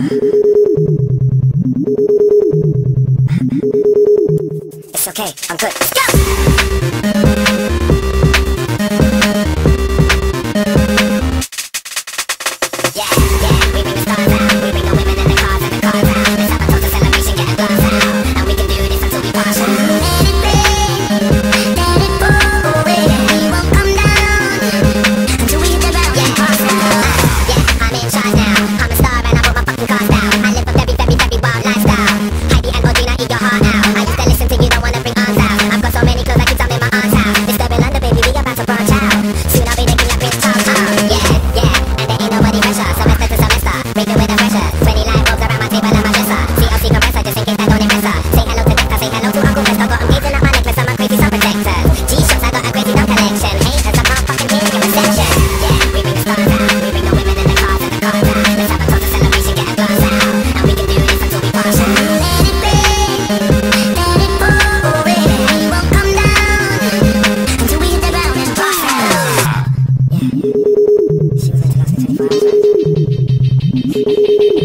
It's okay, I'm good.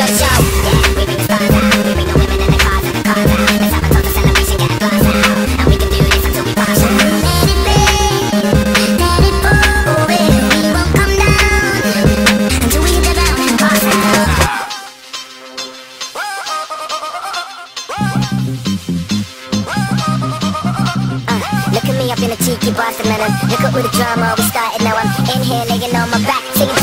Let's go! Look at me up in a cheeky Boston linen. Look at all the drama we started. Now I'm in here laying on my back, singing.